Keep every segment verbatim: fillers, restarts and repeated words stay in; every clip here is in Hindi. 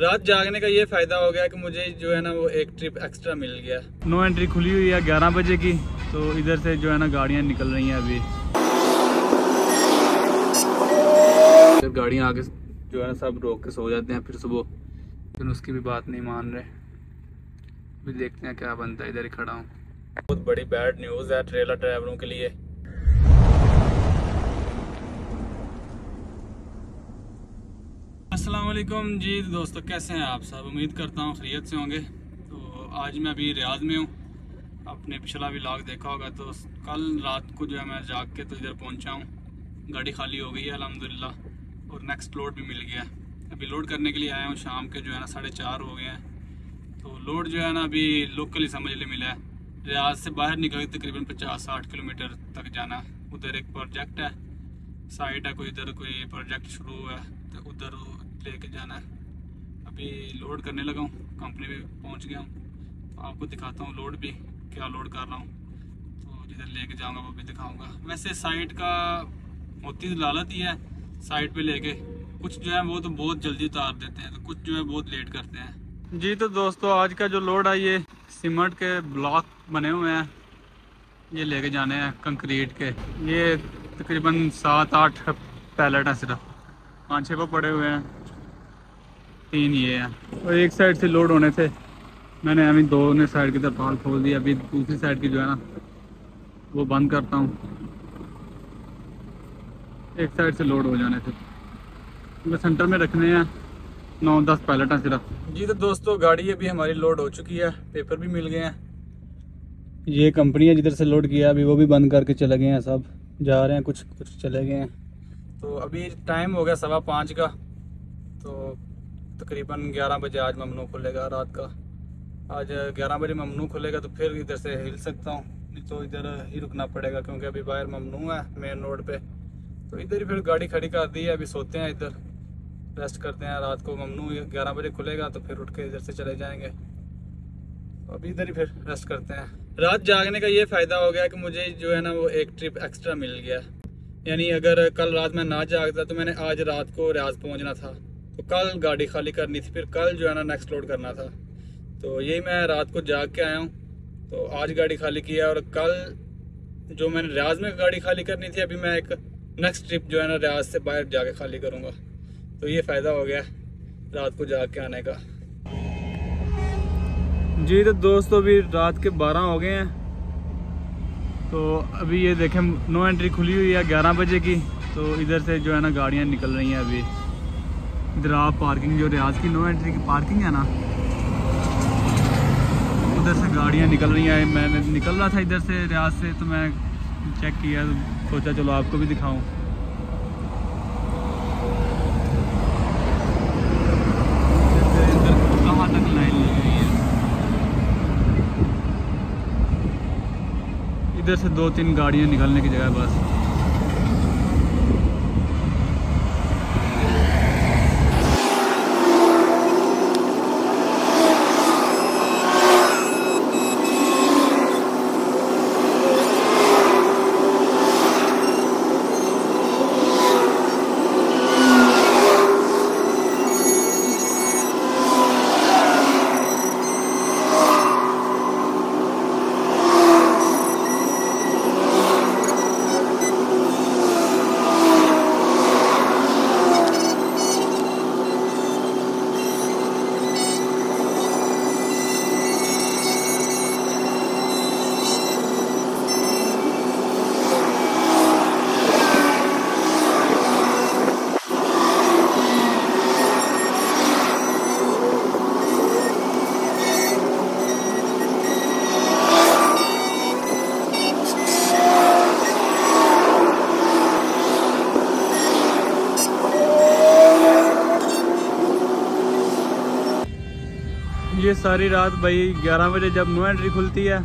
रात जागने का ये फायदा हो गया कि मुझे जो है ना वो एक ट्रिप एक्स्ट्रा मिल गया। नो एंट्री खुली हुई है ग्यारह बजे की, तो इधर से जो है ना गाड़ियाँ निकल रही हैं। अभी फिर गाड़ियाँ आगे जो है ना सब रोक के सो जाते हैं, फिर सुबह फिर उसकी भी बात नहीं मान रहे। अभी देखते हैं क्या बनता है। इधर ही खड़ा हूँ। बहुत बड़ी बैड न्यूज़ है ट्रेलर ड्राइवरों के लिए। अस्सलामुअलैकुम जी दोस्तों, कैसे हैं आप सब? उम्मीद करता हूँ खैरियत से होंगे। तो आज मैं अभी रियाद में हूँ। आपने पिछला व्लॉग देखा होगा। तो कल रात को जो है मैं जाग के तो इधर पहुँचा हूँ। गाड़ी खाली हो गई है अल्हम्दुलिल्लाह, और नेक्स्ट लोड भी मिल गया। अभी लोड करने के लिए आया हूँ। शाम के जो है ना साढ़े चार हो गए हैं। तो लोड जो है ना अभी लोकली समझ ले मिला है। रियाज से बाहर निकल के तकरीबन पचास साठ किलोमीटर तक जाना। उधर एक प्रोजेक्ट है, साइड है कोई, इधर कोई प्रोजेक्ट शुरू हुआ है, तो उधर लेके जाना है। अभी लोड करने लगा हूँ, कंपनी में पहुँच गया हूँ। आपको दिखाता हूँ लोड भी क्या लोड कर रहा हूँ। तो जिधर लेके जाऊँगा वो भी दिखाऊँगा। वैसे साइट का होती लालत ही है, साइट पे लेके कुछ जो है वो तो बहुत जल्दी उतार देते हैं, तो कुछ जो है बहुत लेट करते हैं जी। तो दोस्तों आज का जो लोड है ये सीमेंट के ब्लॉक बने हुए हैं, ये लेके जाने हैं कंक्रीट के। ये तकरीबन सात आठ पैलेट हैं, सिर्फ पाँच छः पर पड़े हुए हैं, तीन ये हैं। और एक साइड से लोड होने थे, मैंने अभी दो ने साइड की तरफ खोल दिया। अभी दूसरी साइड की जो है ना वो बंद करता हूँ। एक साइड से लोड हो जाने थे, मैं सेंटर में रखने हैं। नौ दस पैलेट हैं सिर्फ जी। तो दोस्तों गाड़ी अभी हमारी लोड हो चुकी है, पेपर भी मिल गए हैं। ये कंपनी है जिधर से लोड किया अभी, वो भी बंद करके चले गए हैं। सब जा रहे हैं, कुछ कुछ चले गए हैं। तो अभी टाइम हो गया सवा पाँच का, तो तकरीबन ग्यारह बजे आज ममनू खुलेगा रात का। आज ग्यारह बजे ममनू खुलेगा, तो फिर इधर से हिल सकता हूँ, नहीं तो इधर ही रुकना पड़ेगा क्योंकि अभी बाहर ममनू है मेन रोड पे। तो इधर ही फिर गाड़ी खड़ी कर दी है। अभी सोते हैं, इधर रेस्ट करते हैं। रात को ममनू ग्यारह बजे खुलेगा, तो फिर उठ के इधर से चले जाएँगे। अभी इधर ही फिर रेस्ट करते हैं। रात जागने का ये फ़ायदा हो गया कि मुझे जो है ना वो एक ट्रिप एक्स्ट्रा मिल गया। यानी अगर कल रात मैं ना जागता तो मैंने आज रात को रियाज पहुंचना था, तो कल गाड़ी खाली करनी थी, फिर कल जो है ना नेक्स्ट लोड करना था। तो यही मैं रात को जाग के आया हूँ, तो आज गाड़ी खाली किया। और कल जो मैंने रियाज में गाड़ी खाली करनी थी, अभी मैं एक नेक्स्ट ट्रिप जो है ना रियाज से बाहर जाके खाली करूँगा। तो ये फ़ायदा हो गया रात को जाग के आने का जी। तो दोस्तों अभी रात के बारह हो गए हैं। तो अभी ये देखें नो एंट्री खुली हुई है ग्यारह बजे की, तो इधर से जो है ना गाड़ियाँ निकल रही हैं। अभी इधर आप पार्किंग जो रियाज की नो एंट्री की पार्किंग है ना, उधर से गाड़ियाँ निकल रही हैं। मैंने निकल रहा था इधर से रियाज से, तो मैं चेक किया, सोचा चलो आपको भी दिखाऊं। इधर से दो तीन गाड़ियाँ निकलने की जगह बस। ये सारी रात भाई ग्यारह बजे जब नो एंट्री खुलती है,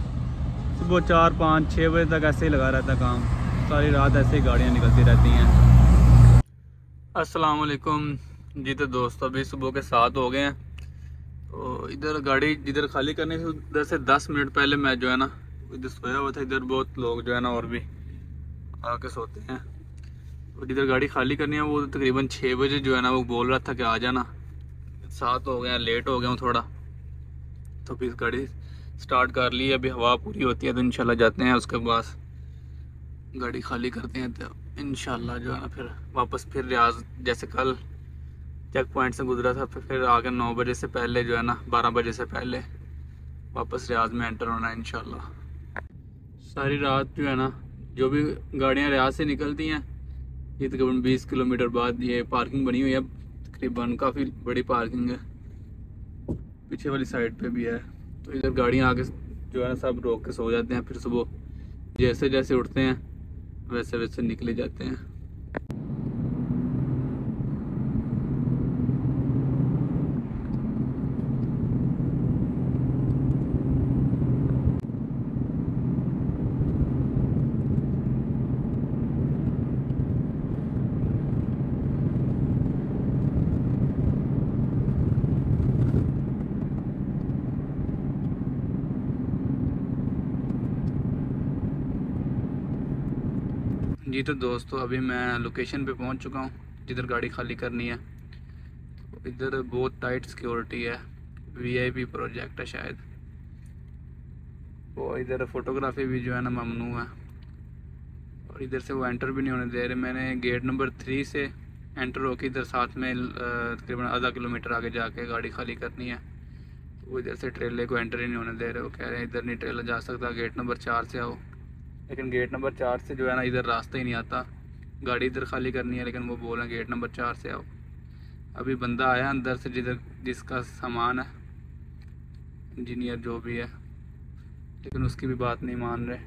सुबह चार पाँच छः बजे तक ऐसे ही लगा रहता काम। सारी रात ऐसे ही गाड़ियाँ निकलती रहती हैं। अस्सलामुअलैकुम जी। तो दोस्तों अभी सुबह के सात हो गए हैं। तो इधर गाड़ी जिधर खाली करने से उधर से दस मिनट पहले मैं जो है ना इधर सोया हुआ था। इधर बहुत लोग जो है ना और भी आके सोते हैं। तो जिधर गाड़ी खाली करनी है वो तकरीबन छः बजे जो है ना वो बोल रहा था कि आ जाना। सात हो गए, लेट हो गया हूँ थोड़ा, तो फिर गाड़ी स्टार्ट कर ली। अभी हवा पूरी होती है तो इंशाल्लाह जाते हैं, उसके बाद गाड़ी खाली करते हैं, तो इंशाल्लाह जो है ना फिर वापस फिर रियाज, जैसे कल चेक पॉइंट से गुजरा था, फिर फिर आगे नौ बजे से पहले जो है ना बारह बजे से पहले वापस रियाज में एंटर होना है इंशाल्लाह। सारी रात जो है ना जो भी गाड़ियाँ रियाज से निकलती हैं, ये तकरीबन बीस किलोमीटर बाद ये पार्किंग बनी हुई है, तकरीबन काफ़ी बड़ी पार्किंग है, पीछे वाली साइड पे भी है, तो इधर गाड़ियाँ आके जो है ना सब रोक के सो जाते हैं, फिर सुबह जैसे जैसे उठते हैं वैसे वैसे निकले जाते हैं। जी तो दोस्तों अभी मैं लोकेशन पे पहुंच चुका हूं जिधर गाड़ी खाली करनी है। तो इधर बहुत टाइट सिक्योरिटी है, वीआईपी प्रोजेक्ट है शायद, वो इधर फोटोग्राफी भी जो है ना ममनू है, और इधर से वो एंटर भी नहीं होने दे रहे। मैंने गेट नंबर थ्री से एंटर होके इधर साथ में तकरीबन आधा किलोमीटर आगे जाके गाड़ी खाली करनी है, तो वो इधर से ट्रेलर को एंटर ही नहीं होने दे रहे, वो कह रहे हैं इधर नहीं ट्रेलर जा सकता, गेट नंबर चार से आओ। लेकिन गेट नंबर चार से जो है ना इधर रास्ता ही नहीं आता, गाड़ी इधर खाली करनी है, लेकिन वो बोल रहे हैं गेट नंबर चार से आओ। अभी बंदा आया अंदर से जिधर जिसका सामान है, इंजीनियर जो भी है, लेकिन उसकी भी बात नहीं मान रहे।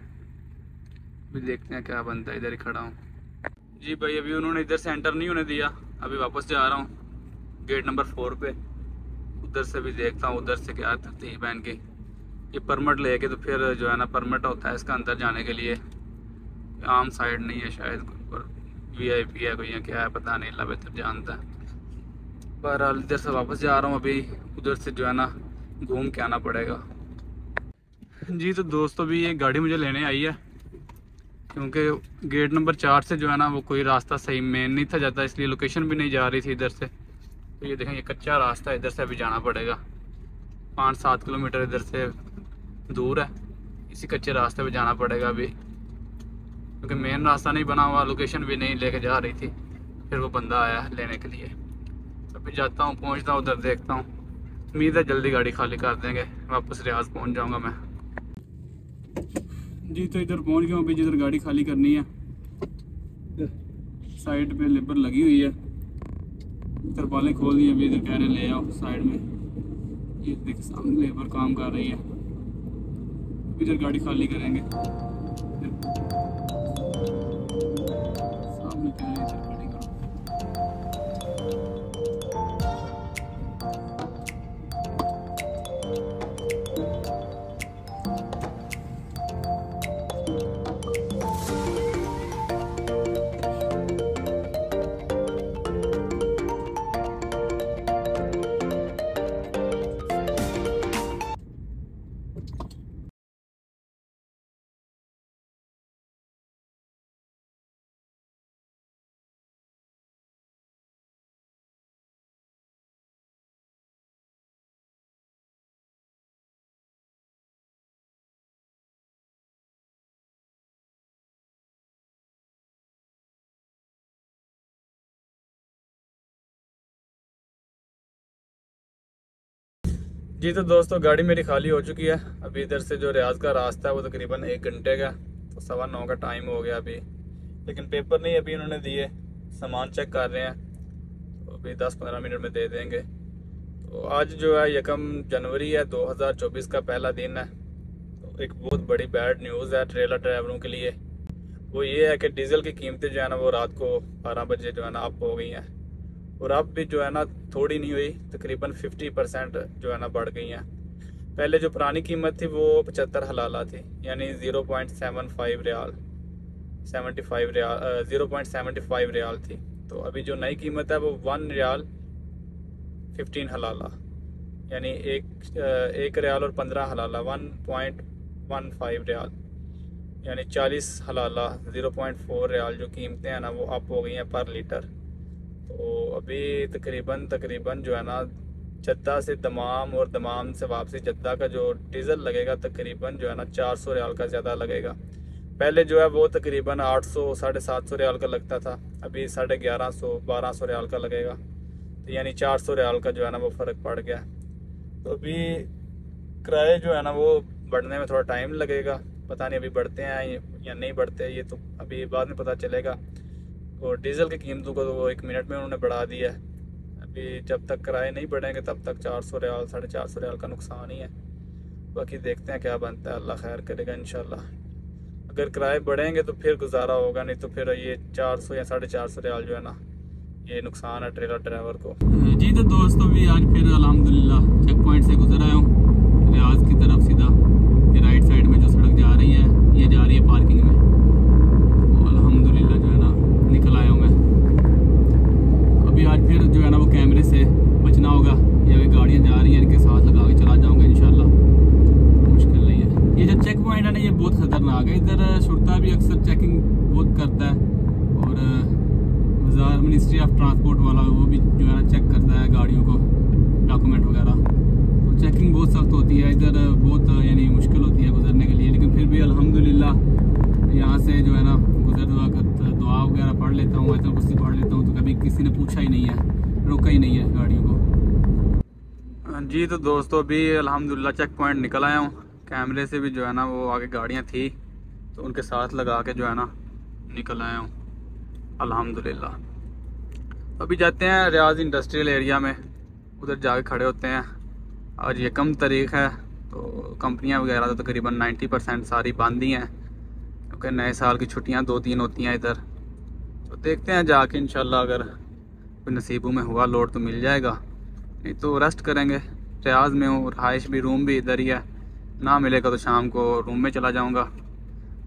अभी देखते हैं क्या बनता है, इधर ही खड़ा हूँ जी भाई। अभी उन्होंने इधर से एंटर नहीं होने दिया, अभी वापस जा रहा हूँ गेट नंबर फोर पे, उधर से भी देखता हूँ उधर से क्या तरतीब है इनकी। ये परमिट लेके तो फिर जो है ना परमिट होता है इसका अंदर जाने के लिए, आम साइड नहीं है शायद, वी आई पी है कोई या क्या है पता नहीं, अल्लाह बेहतर जानता है। पर इधर से वापस जा रहा हूँ, अभी उधर से जो है ना घूम के आना पड़ेगा। जी तो दोस्तों भी ये गाड़ी मुझे लेने आई है, क्योंकि गेट नंबर चार से जो है ना वो कोई रास्ता सही मेन नहीं था जाता, इसलिए लोकेशन भी नहीं जा रही थी इधर से। तो ये देखें ये कच्चा रास्ता है, इधर से अभी जाना पड़ेगा, पाँच सात किलोमीटर इधर से दूर है, इसी कच्चे रास्ते पे जाना पड़ेगा अभी, क्योंकि मेन रास्ता नहीं बना हुआ, लोकेशन भी नहीं लेके जा रही थी, फिर वो बंदा आया लेने के लिए। अभी जाता हूँ, पहुँचता हूँ उधर देखता हूँ, उम्मीद है जल्दी गाड़ी खाली कर देंगे, वापस रियाज पहुँच जाऊँगा मैं। जी तो इधर पहुँच गया हूँ अभी जिधर गाड़ी खाली करनी है, साइड पर लेबर लगी हुई है, तरपालें खोल दी, अभी इधर कह रहे ले आओ साइड में, ये देख सामने लेबर काम कर रही है, इधर गाड़ी खाली करेंगे। सामने इधर गाड़ी करो। जी तो दोस्तों गाड़ी मेरी खाली हो चुकी है। अभी इधर से जो रियाज का रास्ता है वो तकरीबन तो एक घंटे का, तो सवा नौ का टाइम हो गया अभी, लेकिन पेपर नहीं अभी इन्होंने दिए, सामान चेक कर रहे हैं, तो अभी दस पंद्रह मिनट में दे देंगे। तो आज जो है यकम जनवरी है दो हज़ार चौबीस का पहला दिन है, तो एक बहुत बड़ी बैड न्यूज़ है ट्रेलर ड्राइवरों के लिए, वो ये है कि डीज़ल की कीमतें जो है ना वो रात को बारह बजे जो है ना अप हो गई हैं, और अब भी जो है ना थोड़ी नहीं हुई, तकरीबन पचास परसेंट जो है ना बढ़ गई हैं। पहले जो पुरानी कीमत थी वो पचहत्तर हलाला थी, यानी ज़ीरो पॉइंट सेवन फाइव रियाल पचहत्तर रियाल ज़ीरो पॉइंट सेवन फाइव रियाल थी, तो अभी जो नई कीमत है वो वन रियाल पंद्रह हलाला, यानी एक एक रियाल और पंद्रह हलाला वन पॉइंट वन फाइव रियाल, यानी चालीस हलाला ज़ीरो पॉइंट फोर रियाल जो कीमतें हैं ना वो अप हो गई हैं पर लीटर। तो अभी तकरीबन तकरीबन जो है ना जद्दा से दमाम और दमाम से वापसी जद्दा का जो डीज़ल लगेगा तकरीबन जो है ना चार सौ रियाल का ज़्यादा लगेगा। पहले जो है वो तकरीबन आठ सौ साढ़े सात सौ रियाल का लगता था, अभी साढ़े ग्यारह सौ बारह सौ रियाल का लगेगा, तो यानी चार सौ रियाल का जो है ना वो फ़र्क पड़ गया। तो अभी किराए जो है ना वो बढ़ने में थोड़ा टाइम लगेगा, पता नहीं अभी बढ़ते हैं या नहीं बढ़ते, ये तो अभी बाद में पता चलेगा। और डीज़ल की कीमतों को तो वो एक मिनट में उन्होंने बढ़ा दिया है, अभी जब तक किराए नहीं बढ़ेंगे तब तक चार सौ रियाल साढ़े चार सौ रियाल का नुकसान ही है। बाकी देखते हैं क्या बनता है, अल्लाह खैर करेगा इंशाल्लाह। अगर किराए बढ़ेंगे तो फिर गुजारा होगा, नहीं तो फिर ये चार सौ या साढ़े चार सौ रियाल जो है ना ये नुकसान है ट्रेलर ड्राइवर को। जी तो दोस्तों भी आज फिर अल्हम्दुलिल्लाह चेक पॉइंट से गुजर आया हूँ रियाज की तरफ सीधा। ये राइट साइड में जो सड़क जा रही है ये जा रही है पार्किंग में, तो अल्हम्दुलिल्लाह जो है ना निकल आया हूँ मैं। अभी आज फिर जो है ना वो कैमरे से बचना होगा, ये अभी गाड़ियाँ जा रही हैं इनके साथ लगा के चला जाऊँगा इंशाल्लाह, मुश्किल नहीं है। ये जो चेक पॉइंट है ना ये बहुत ख़तरनाक है, इधर शुरता भी अक्सर चेकिंग बहुत करता है और बाजार मिनिस्ट्री ऑफ ट्रांसपोर्ट वाला वो भी जो है ना चेक करता है गाड़ियों को डॉक्यूमेंट वगैरह, तो चेकिंग बहुत सख्त होती है इधर, बहुत यानी मुश्किल होती है गुजरने के लिए। लेकिन फिर भी अल्हम्दुलिल्लाह यहाँ से जो है ना गुजर दुआ दुआ वगैरह पढ़ लेता हूँ, आयतुल कुर्सी पढ़ लेता हूँ, तो कभी किसी ने पूछा ही नहीं है, रोका ही नहीं है गाड़ियों को। जी तो दोस्तों अभी अल्हम्दुलिल्लाह चेक पॉइंट निकल आया हूँ, कैमरे से भी जो है ना वो आगे गाड़ियाँ थी तो उनके साथ लगा के जो है ना निकल आया हूँ अल्हम्दुलिल्लाह। अभी जाते हैं रियाज इंडस्ट्रियल एरिया में, उधर जाके खड़े होते हैं। आज ये कम तारीख है तो कंपनियां वगैरह तो तकरीबन नब्बे परसेंट सारी बंद ही हैं, क्योंकि नए साल की छुट्टियां दो तीन होती हैं इधर। तो देखते हैं जाके इंशाल्लाह अगर कोई नसीबों में हुआ लोड तो मिल जाएगा, नहीं तो रेस्ट करेंगे। रियाज में हूँ, रहाइश भी रूम भी इधर ही है, ना मिलेगा तो शाम को रूम में चला जाऊँगा,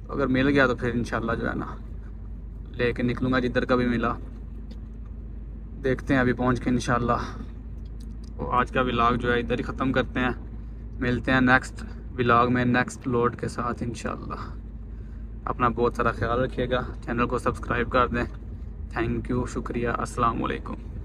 तो अगर मिल गया तो फिर इंशाल्लाह जो है ना लेके निकलूँगा जिधर का भी मिला। देखते हैं अभी पहुँच के इंशाल्लाह। तो आज का व्लॉग जो है इधर ही ख़त्म करते हैं, मिलते हैं नेक्स्ट व्लॉग में नेक्स्ट लोड के साथ इंशाल्लाह। अपना बहुत सारा ख्याल रखिएगा, चैनल को सब्सक्राइब कर दें। थैंक यू, शुक्रिया, अस्सलाम वालेकुम।